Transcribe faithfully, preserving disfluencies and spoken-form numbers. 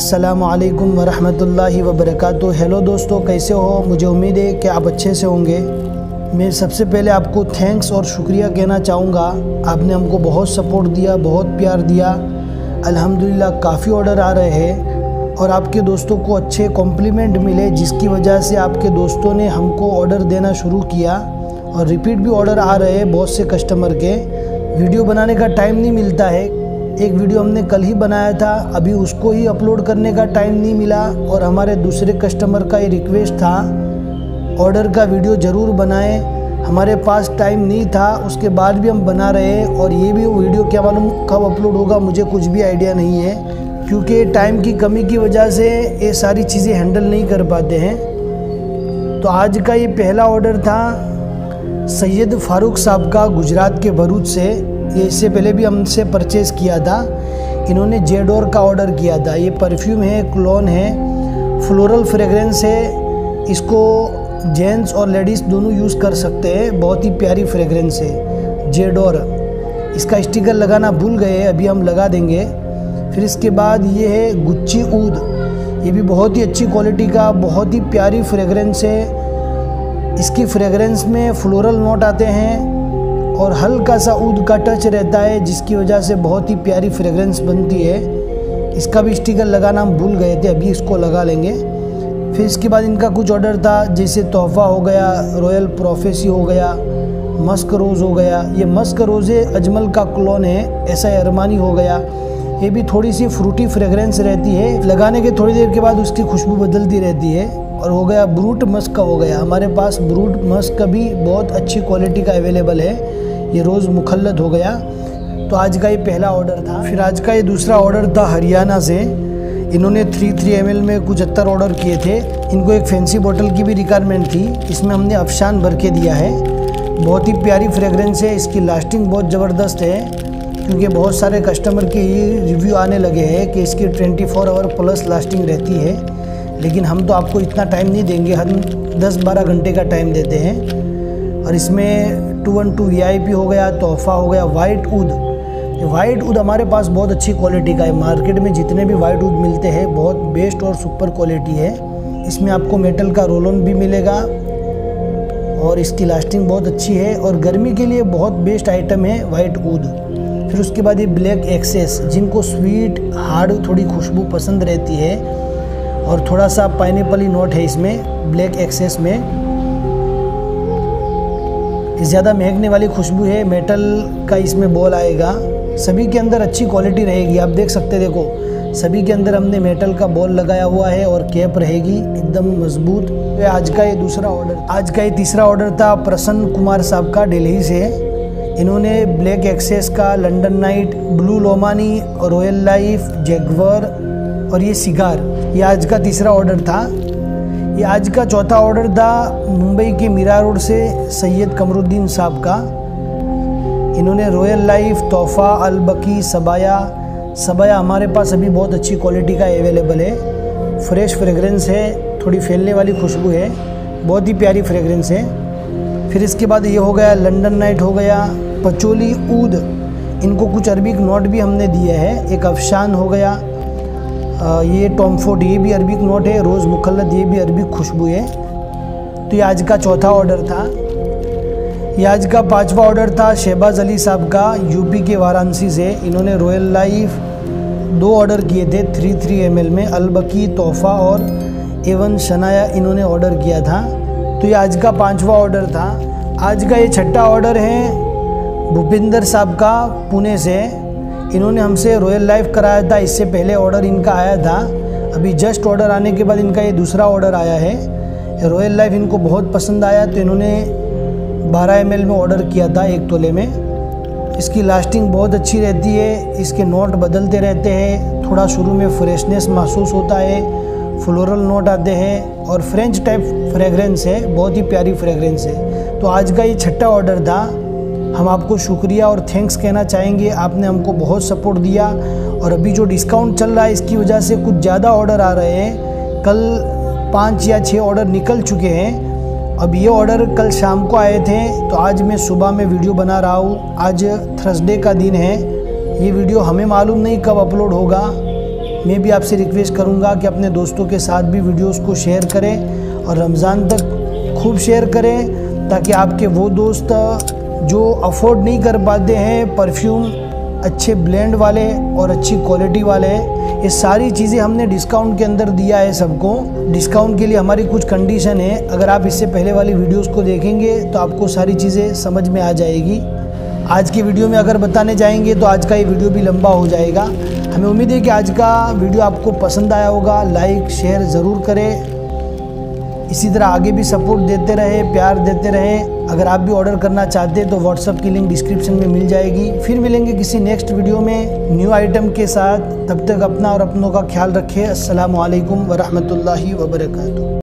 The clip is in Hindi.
अस्सलामुअलैकुम वरहमतुल्लाहि वबरकातुहू। हेलो दोस्तों, कैसे हो? मुझे उम्मीद है कि आप अच्छे से होंगे। मैं सबसे पहले आपको थैंक्स और शुक्रिया कहना चाहूँगा। आपने हमको बहुत सपोर्ट दिया, बहुत प्यार दिया। अल्हम्दुलिल्लाह काफ़ी ऑर्डर आ रहे हैं और आपके दोस्तों को अच्छे कॉम्प्लीमेंट मिले, जिसकी वजह से आपके दोस्तों ने हमको ऑर्डर देना शुरू किया और रिपीट भी ऑर्डर आ रहे हैं बहुत से कस्टमर के। वीडियो बनाने का टाइम नहीं मिलता है। एक वीडियो हमने कल ही बनाया था, अभी उसको ही अपलोड करने का टाइम नहीं मिला और हमारे दूसरे कस्टमर का ये रिक्वेस्ट था ऑर्डर का वीडियो ज़रूर बनाएं। हमारे पास टाइम नहीं था, उसके बाद भी हम बना रहे हैं और ये भी वीडियो क्या मालूम कब अपलोड होगा, मुझे कुछ भी आइडिया नहीं है, क्योंकि टाइम की कमी की वजह से ये सारी चीज़ें हैंडल नहीं कर पाते हैं। तो आज का ये पहला ऑर्डर था सैयद फारूक साहब का, गुजरात के भरूच से। ये इससे पहले भी हमसे परचेज़ किया था। इन्होंने जेडोर का ऑर्डर किया था। ये परफ्यूम है, क्लोन है, फ्लोरल फ्रेगरेंस है। इसको जेंट्स और लेडीज़ दोनों यूज़ कर सकते हैं। बहुत ही प्यारी फ्रेगरेंस है जेडोर। इसका स्टिकर लगाना भूल गए, अभी हम लगा देंगे। फिर इसके बाद ये है गुच्ची ऊद। ये भी बहुत ही अच्छी क्वालिटी का, बहुत ही प्यारी फ्रेगरेंस है। इसकी फ्रेगरेंस में फ्लोरल नोट आते हैं और हल्का सा ऊद का टच रहता है, जिसकी वजह से बहुत ही प्यारी फ्रेगरेंस बनती है। इसका भी स्टिकर लगाना हम भूल गए थे, अभी इसको लगा लेंगे। फिर इसके बाद इनका कुछ ऑर्डर था, जैसे तोहफा हो गया, रॉयल प्रोफेसी हो गया, मस्क रोज़ हो गया। ये मस्क रोज़ अजमल का क्लोन है, ऐसा अरमानी हो गया। ये भी थोड़ी सी फ्रूटी फ्रेगरेंस रहती है, लगाने के थोड़ी देर के बाद उसकी खुशबू बदलती रहती है। और हो गया ब्रूट मस्क का हो गया। हमारे पास ब्रूट मस्क का भी बहुत अच्छी क्वालिटी का अवेलेबल है। ये रोज़ मुखल्लत हो गया। तो आज का ये पहला ऑर्डर था। फिर आज का ये दूसरा ऑर्डर था हरियाणा से। इन्होंने थ्री थ्री एम एल में कुछ अत्तर ऑर्डर किए थे। इनको एक फैंसी बोतल की भी रिक्वायरमेंट थी, इसमें हमने अफशान भर के दिया है। बहुत ही प्यारी फ्रेगरेंस है, इसकी लास्टिंग बहुत ज़बरदस्त है, क्योंकि बहुत सारे कस्टमर के ये रिव्यू आने लगे हैं कि इसकी twenty four hour plus lasting रहती है। लेकिन हम तो आपको इतना टाइम नहीं देंगे, हम दस बारह घंटे का टाइम देते हैं। और इसमें two one two V I P हो गया, तोहफा हो गया, वाइट ऊद। वाइट ऊद हमारे पास बहुत अच्छी क्वालिटी का है। मार्केट में जितने भी वाइट ऊद मिलते हैं बहुत बेस्ट और सुपर क्वालिटी है। इसमें आपको मेटल का रोल ऑन भी मिलेगा और इसकी लास्टिंग बहुत अच्छी है और गर्मी के लिए बहुत बेस्ट आइटम है वाइट ऊद। फिर उसके बाद ये ब्लैक एक्सेस, जिनको स्वीट हार्ड थोड़ी खुशबू पसंद रहती है और थोड़ा सा पाइनएप्पल ही नोट है इसमें, ब्लैक एक्सेस में ज़्यादा महकने वाली खुशबू है। मेटल का इसमें बॉल आएगा। सभी के अंदर अच्छी क्वालिटी रहेगी, आप देख सकते। देखो सभी के अंदर हमने मेटल का बॉल लगाया हुआ है और कैप रहेगी एकदम मजबूत। तो आज का ये दूसरा ऑर्डर। आज का ये तीसरा ऑर्डर था प्रसन्न कुमार साहब का, दिल्ली से। इन्होंने ब्लैक एक्सेस का, London night, blue Lomani, royal life, Jaguar और ये सिगार। ये आज का तीसरा ऑर्डर था। ये आज का चौथा ऑर्डर था मुंबई के मीरा रोड से सैयद कमरुद्दीन साहब का। इन्होंने रॉयल लाइफ, तोहफा, अलबकी, सबाया। सबाया हमारे पास अभी बहुत अच्छी क्वालिटी का अवेलेबल है। फ्रेश फ्रेगरेंस है, थोड़ी फैलने वाली खुशबू है, बहुत ही प्यारी फ्रेगरेंस है। फिर इसके बाद ये हो गया लंडन नाइट हो गया, पचोली ऊद। इनको कुछ अरबिक नोट भी हमने दिए हैं। एक अफशान हो गया, ये टॉमफोर्ड, ये भी अरबिक नोट है, रोज़ मुखल्लत, ये भी अरबिक खुशबू है। तो ये आज का चौथा ऑर्डर था। ये आज का पांचवा ऑर्डर था शहबाज अली साहब का, यूपी के वाराणसी से। इन्होंने रॉयल लाइफ दो ऑर्डर किए थे थ्री थ्री एम एल में, अलबकी, तोहफा और एवन शनाया इन्होंने ऑर्डर किया था। तो ये आज का पांचवा ऑर्डर था। आज का ये छठा ऑर्डर है भूपेंद्र साहब का, पुणे से। इन्होंने हमसे रॉयल लाइफ कराया था, इससे पहले ऑर्डर इनका आया था। अभी जस्ट ऑर्डर आने के बाद इनका ये दूसरा ऑर्डर आया है। रॉयल लाइफ इनको बहुत पसंद आया तो इन्होंने बारह एम एल में ऑर्डर किया था, एक तोले में। इसकी लास्टिंग बहुत अच्छी रहती है, इसके नोट बदलते रहते हैं। थोड़ा शुरू में फ्रेशनेस महसूस होता है, फ्लोरल नोट आते हैं और फ्रेंच टाइप फ्रेगरेंस है, बहुत ही प्यारी फ्रेगरेंस है। तो आज का ये छठा ऑर्डर था। हम आपको शुक्रिया और थैंक्स कहना चाहेंगे, आपने हमको बहुत सपोर्ट दिया। और अभी जो डिस्काउंट चल रहा है इसकी वजह से कुछ ज़्यादा ऑर्डर आ रहे हैं। कल पाँच या छः ऑर्डर निकल चुके हैं। अब ये ऑर्डर कल शाम को आए थे, तो आज मैं सुबह में वीडियो बना रहा हूँ। आज थर्सडे का दिन है। ये वीडियो हमें मालूम नहीं कब अपलोड होगा, मैं भी आपसे रिक्वेस्ट करूँगा कि अपने दोस्तों के साथ भी वीडियोस को शेयर करें और रमज़ान तक खूब शेयर करें, ताकि आपके वो दोस्त जो अफोर्ड नहीं कर पाते हैं परफ्यूम अच्छे ब्लेंड वाले और अच्छी क्वालिटी वाले हैं। ये सारी चीज़ें हमने डिस्काउंट के अंदर दिया है सबको। डिस्काउंट के लिए हमारी कुछ कंडीशन है, अगर आप इससे पहले वाली वीडियोस को देखेंगे तो आपको सारी चीज़ें समझ में आ जाएगी। आज की वीडियो में अगर बताने जाएंगे तो आज का ये वीडियो भी लंबा हो जाएगा। हमें उम्मीद है कि आज का वीडियो आपको पसंद आया होगा। लाइक शेयर ज़रूर करें, इसी तरह आगे भी सपोर्ट देते रहे, प्यार देते रहे। अगर आप भी ऑर्डर करना चाहते हैं तो व्हाट्सअप की लिंक डिस्क्रिप्शन में मिल जाएगी। फिर मिलेंगे किसी नेक्स्ट वीडियो में न्यू आइटम के साथ। तब तक अपना और अपनों का ख्याल रखें। अस्सलामु अलैकुम वरहमतुल्लाहि वबरकातुहू।